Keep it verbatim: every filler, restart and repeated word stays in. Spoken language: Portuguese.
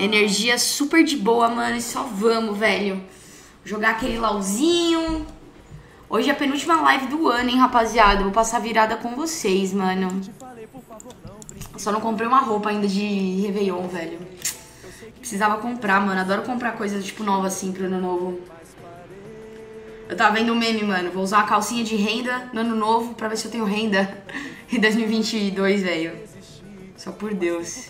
Energia super de boa, mano. E só vamos, velho. Jogar aquele LOLzinho. Hoje é a penúltima live do ano, hein, rapaziada. Vou passar virada com vocês, mano. Só não comprei uma roupa ainda de Réveillon, velho. Precisava comprar, mano. Adoro comprar coisas, tipo, nova, assim, pro ano novo. Eu tava vendo um meme, mano. Vou usar uma calcinha de renda no ano novo pra ver se eu tenho renda em dois mil e vinte e dois, velho. Só por Deus.